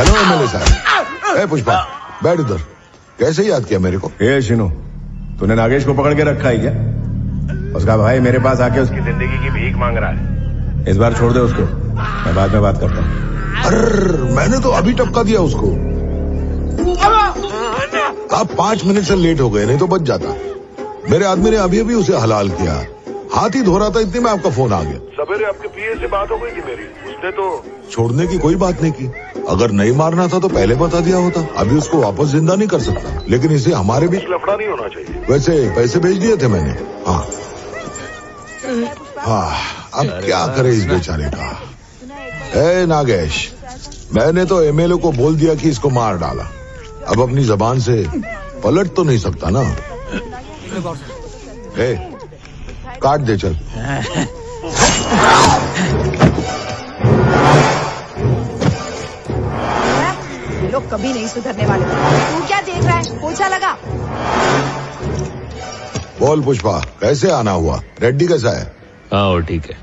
Hello MLA साहब। पुष्पा बैठ उधर। कैसे याद किया मेरे को? ये शिनो, तूने नागेश को पकड़ के रखा है क्या? उसका भाई मेरे पास आके उसकी जिंदगी की भीख मांग रहा है। इस बार छोड़ दे उसको, मैं बाद में बात करता हूँ। अरे मैंने तो अभी टपका दिया उसको। आप 5 मिनट से लेट हो गए, नहीं तो बच जाता। मेरे आदमी ने अभी अभी उसे हलाल किया। हाथ ही धो रहा था, इतने में आपका फोन आ गया। सवेरे आपके पीए से बात हो गई थी मेरी, उसने तो छोड़ने की कोई बात नहीं की। अगर नहीं मारना था तो पहले बता दिया होता। अभी उसको वापस जिंदा नहीं कर सकता, लेकिन इसे हमारे बीच लफड़ा नहीं होना चाहिए। वैसे पैसे भेज दिए थे मैंने। हाँ हाँ, अब क्या करे इस बेचारे का। ए नागेश, मैंने तो एमएलए को बोल दिया कि इसको मार डाला। अब अपनी जबान से पलट तो नहीं सकता ना। ए, काट दे चल। लोग कभी नहीं सुधरने वाले। तू क्या देख रहा है? पोछा लगा। बोल पुष्पा, कैसे आना हुआ? रेड्डी कैसा है? हाँ ठीक है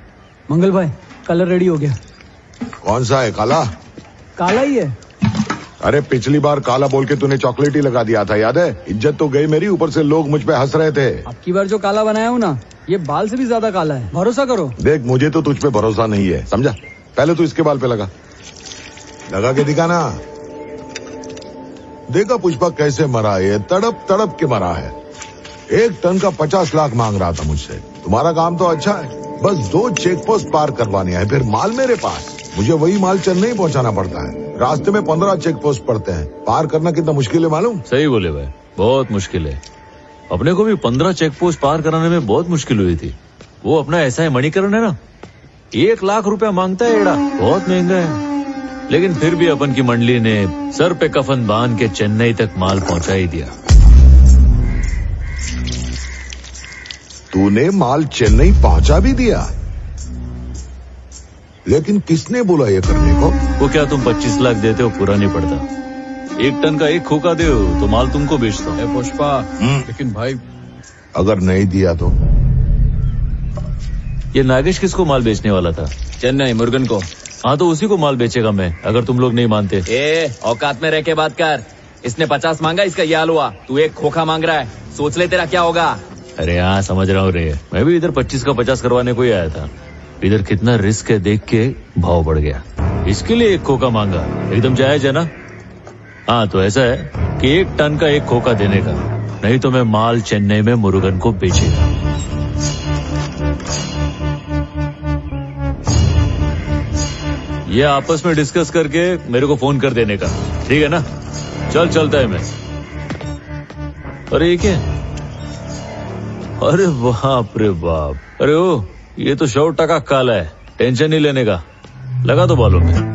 मंगल भाई, कलर रेडी हो गया। कौन सा है? काला? काला ही है। अरे पिछली बार काला बोल के तूने चॉकलेट ही लगा दिया था, याद है? इज्जत तो गई मेरी, ऊपर से लोग मुझ पे हंस रहे थे। अब की बार जो काला बनाया हूँ ना, ये बाल से भी ज्यादा काला है, भरोसा करो। देख मुझे तो तुझ पे भरोसा नहीं है, समझा? पहले तू इसके बाल पे लगा के दिखा ना। देखा पुष्पा कैसे मरा है, तड़प तड़प के मरा है। 1 टन का 50 लाख मांग रहा था मुझसे। तुम्हारा काम तो अच्छा है, बस 2 चेक पोस्ट पार करवाने हैं, फिर माल मेरे पास। मुझे वही माल चेन्नई पहुंचाना पड़ता है। रास्ते में 15 चेक पोस्ट पड़ते हैं, पार करना कितना मुश्किल है मालूम? सही बोले भाई, बहुत मुश्किल है। अपने को भी 15 चेक पोस्ट पार कराने में बहुत मुश्किल हुई थी। वो अपना ऐसा है मणिकरण है ना, 1 लाख रुपया मांगता है एड़ा, बहुत महंगा है। लेकिन फिर भी अपन की मंडली ने सर पे कफन बांध के चेन्नई तक माल पहुँचा ही दिया। तूने माल चेन्नई पहुंचा भी दिया? लेकिन किसने बोला ये करने को? वो क्या तुम 25 लाख देते हो, पूरा नहीं पड़ता। 1 टन का 1 खोखा दे हो तो माल तुमको बेचता हूँ। पुष्पा लेकिन भाई अगर नहीं दिया तो? ये नागेश किसको माल बेचने वाला था? चेन्नई मुर्गन को। हाँ तो उसी को माल बेचेगा मैं, अगर तुम लोग नहीं मानते। ए औकात में रह के बात कर। इसने 50 मांगा, इसका ये हाल हुआ, तू 1 खोखा मांग रहा है। सोच ले तेरा क्या होगा। अरे हाँ समझ रहा हूँ रे, मैं भी इधर 25 का 50 करवाने को ही आया था। इधर कितना रिस्क है, देख के भाव बढ़ गया। इसके लिए 1 खोखा मांगा, एकदम जायज है ना? हाँ तो ऐसा है कि 1 टन का 1 खोखा देने का, नहीं तो मैं माल चेन्नई में मुर्गन को बेचेगा। ये आपस में डिस्कस करके मेरे को फोन कर देने का, ठीक है ना? चल चलता है मैं। अरे ये क्या? अरे बाप रे बाप, अरे ओ ये तो 100% काला है। टेंशन नहीं लेने का, लगा तो बालों में।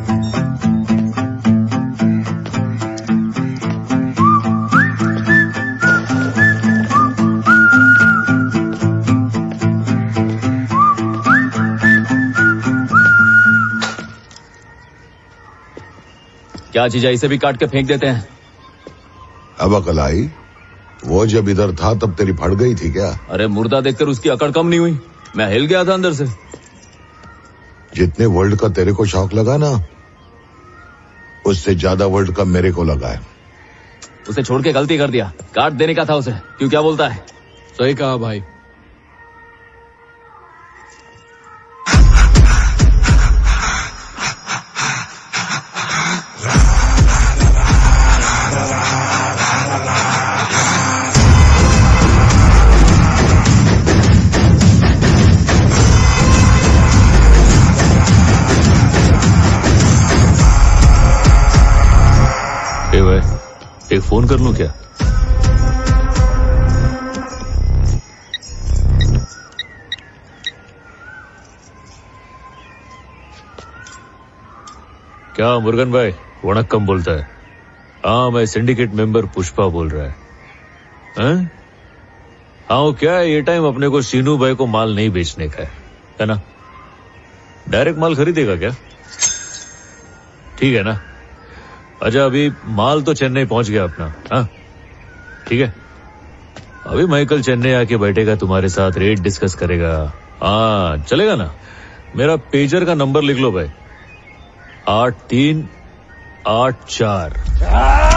क्या चीज़ है, इसे भी काट के फेंक देते हैं। अब अकल आई? वो जब इधर था तब तेरी फट गई थी क्या? अरे मुर्दा देखकर उसकी अकड़ कम नहीं हुई, मैं हिल गया था अंदर से। जितने वर्ल्ड का तेरे को शौक लगा ना, उससे ज्यादा वर्ल्ड का मेरे को लगा है। उसे छोड़ के गलती कर दिया, काट देने का था उसे। क्यों, क्या बोलता है? सही कहा भाई। एक फोन कर लूं क्या? क्या मुर्गन भाई? वणक्कम बोलता है। हाँ मैं सिंडिकेट मेंबर पुष्पा बोल रहा है। हाँ क्या ये टाइम अपने को सीनू भाई को माल नहीं बेचने का है ना? डायरेक्ट माल खरीदेगा क्या? ठीक है ना? अच्छा अभी माल तो चेन्नई पहुंच गया अपना। हाँ ठीक है, अभी माइकल चेन्नई आके बैठेगा तुम्हारे साथ, रेट डिस्कस करेगा। हाँ चलेगा ना? मेरा पेजर का नंबर लिख लो भाई, 83 8-4-5-4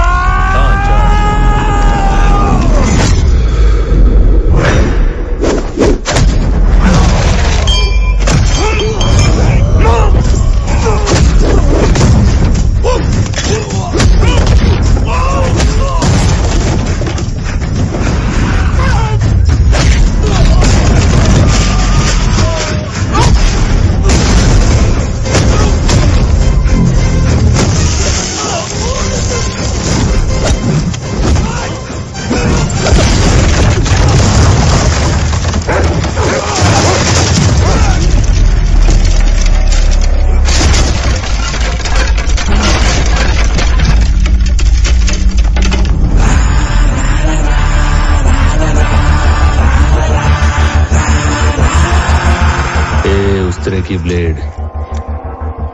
की ब्लेड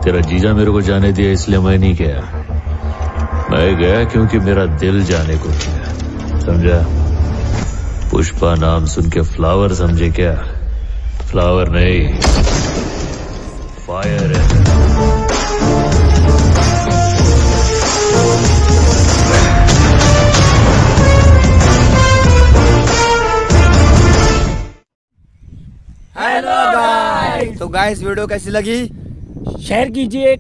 तेरा जीजा मेरे को जाने दिया इसलिए मैं नहीं गया। मैं गया क्योंकि मेरा दिल जाने को गया, समझा? पुष्पा नाम सुन के फ्लावर समझे क्या? फ्लावर नहीं, फायर है। तो गाइस वीडियो कैसी लगी, शेयर कीजिए,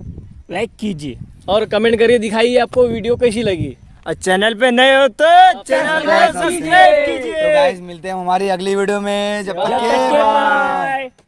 लाइक कीजिए और कमेंट करिए, दिखाइए आपको वीडियो कैसी लगी। और चैनल पे नए हो तो चैनल को सब्सक्राइब कीजिए। तो गाइस मिलते हैं हमारी अगली वीडियो में, जब तक के बाय।